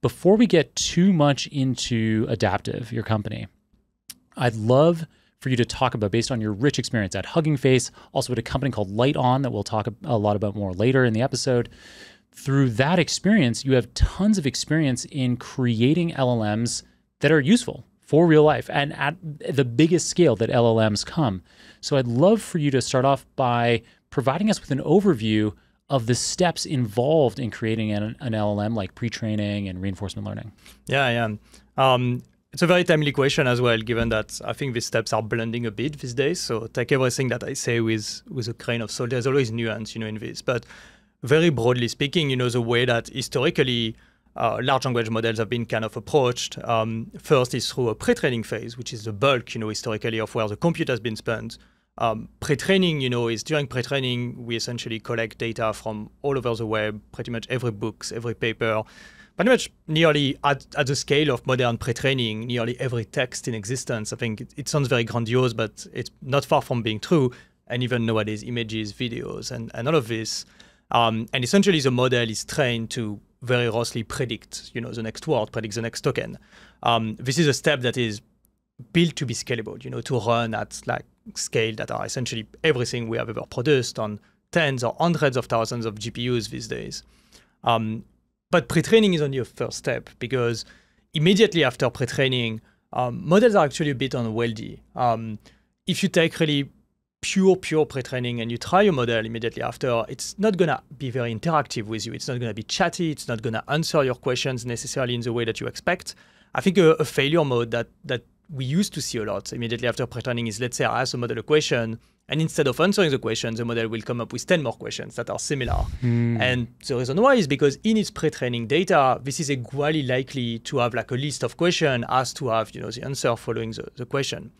Before we get too much into Adaptive, your company, I'd love for you to talk about, based on your rich experience at Hugging Face, also at a company called Light On that we'll talk a lot about more later in the episode. Through that experience, you have tons of experience in creating LLMs that are useful for real life and at the biggest scale that LLMs come. So I'd love for you to start off by providing us with an overview of the steps involved in creating an LLM, like pre-training and reinforcement learning. It's a very timely question as well, given that I think these steps are blending a bit these days. So take everything that I say with a grain of salt. There's always nuance, in this. But very broadly speaking, the way that historically large language models have been kind of approached, first is through a pre-training phase, which is the bulk, historically, of where the compute has been spent. Pre-training, is during pre-training, we essentially collect data from all over the web, pretty much every books, every paper. Pretty much nearly at the scale of modern pre-training, nearly every text in existence. I think it sounds very grandiose, but it's not far from being true. And even nowadays, images, videos, and all of this. And essentially, the model is trained to very roughly predict, the next word, predict the next token. This is a step that is built to be scalable, to run at scale that are essentially everything we have ever produced on tens or hundreds of thousands of GPUs these days. But pre-training is only a first step, because immediately after pre-training, models are actually a bit unwieldy. If you take really pure pre-training and you try a model immediately after, it's not going to be very interactive with you. It's not going to be chatty. It's not going to answer your questions necessarily in the way that you expect. I think a failure mode that we used to see a lot immediately after pre-training is, let's say I ask a model a question, and instead of answering the question, the model will come up with 10 more questions that are similar. And the reason why is because in its pre-training data, this is equally likely to have a list of questions as to have the answer following the question.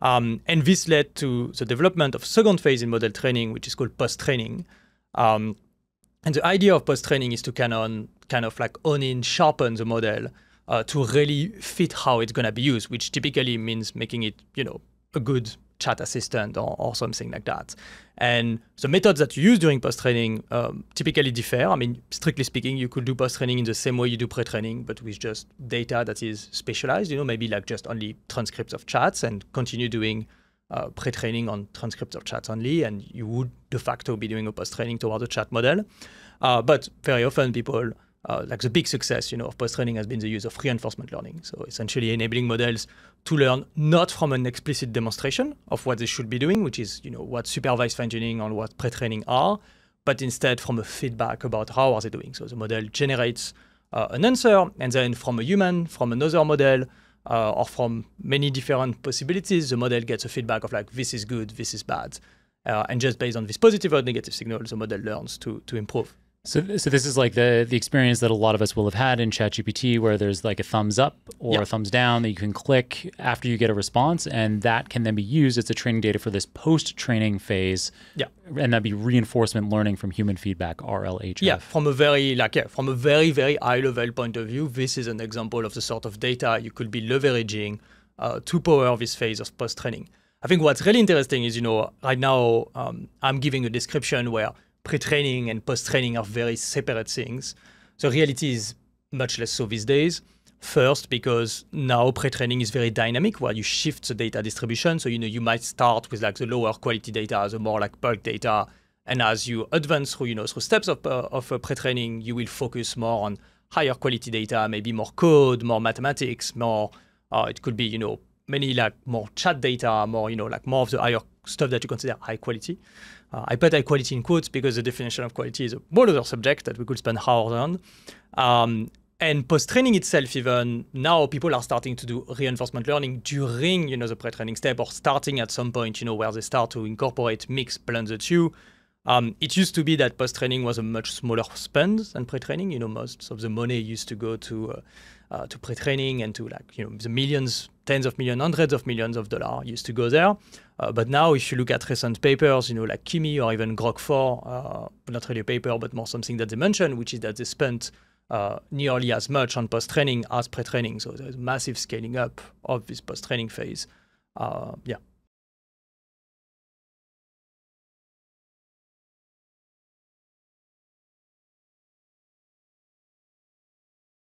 And this led to the development of second phase in model training, which is called post-training. And the idea of post-training is to kind of hone in, sharpen the model to really fit how it's going to be used, which typically means making it a good chat assistant or something like that. And the methods that you use during post-training typically differ. I mean, strictly speaking, you could do post-training in the same way you do pre-training, but with just data that is specialized, maybe just only transcripts of chats, and continue doing pre-training on transcripts of chats only, and you would de facto be doing a post-training toward a chat model. But very often people, the big success of post-training has been the use of reinforcement learning. So essentially enabling models to learn not from an explicit demonstration of what they should be doing, which is what supervised fine-tuning and what pre-training are, but instead from a feedback about how are they doing. So the model generates an answer, and then from a human, from another model, or from many different possibilities, the model gets a feedback of this is good, this is bad. And just based on this positive or negative signal, the model learns to improve. So this is the experience that a lot of us will have had in ChatGPT, where there's a thumbs up or a thumbs down that you can click after you get a response, and that can then be used as the training data for this post-training phase. Yeah, and that'd be reinforcement learning from human feedback, RLHF. Yeah, from a very very high-level point of view, this is an example of the sort of data you could be leveraging to power this phase of post-training. I think what's really interesting is right now I'm giving a description where pre-training and post-training are very separate things. The reality is much less so these days. First, because now pre-training is very dynamic, where you shift the data distribution. So you might start with the lower quality data, the more bulk data, and as you advance through through steps of pre-training, you will focus more on higher quality data, maybe more code, more mathematics, more. It could be many more chat data, more more of the higher stuff that you consider high quality. I put high quality in quotes because the definition of quality is a whole other subject that we could spend hours on. And post-training itself, even now, people are starting to do reinforcement learning during the pre-training step, or starting at some point where they start to incorporate, mix, blend the two. It used to be that post-training was a much smaller spend than pre-training. Most of the money used to go to pre-training, and to the millions, tens of millions, hundreds of millions of dollars used to go there. But now, if you look at recent papers, Kimi or even Grok 4, not really a paper, but more something that they mentioned, which is that they spent nearly as much on post-training as pre-training. So there's massive scaling up of this post-training phase.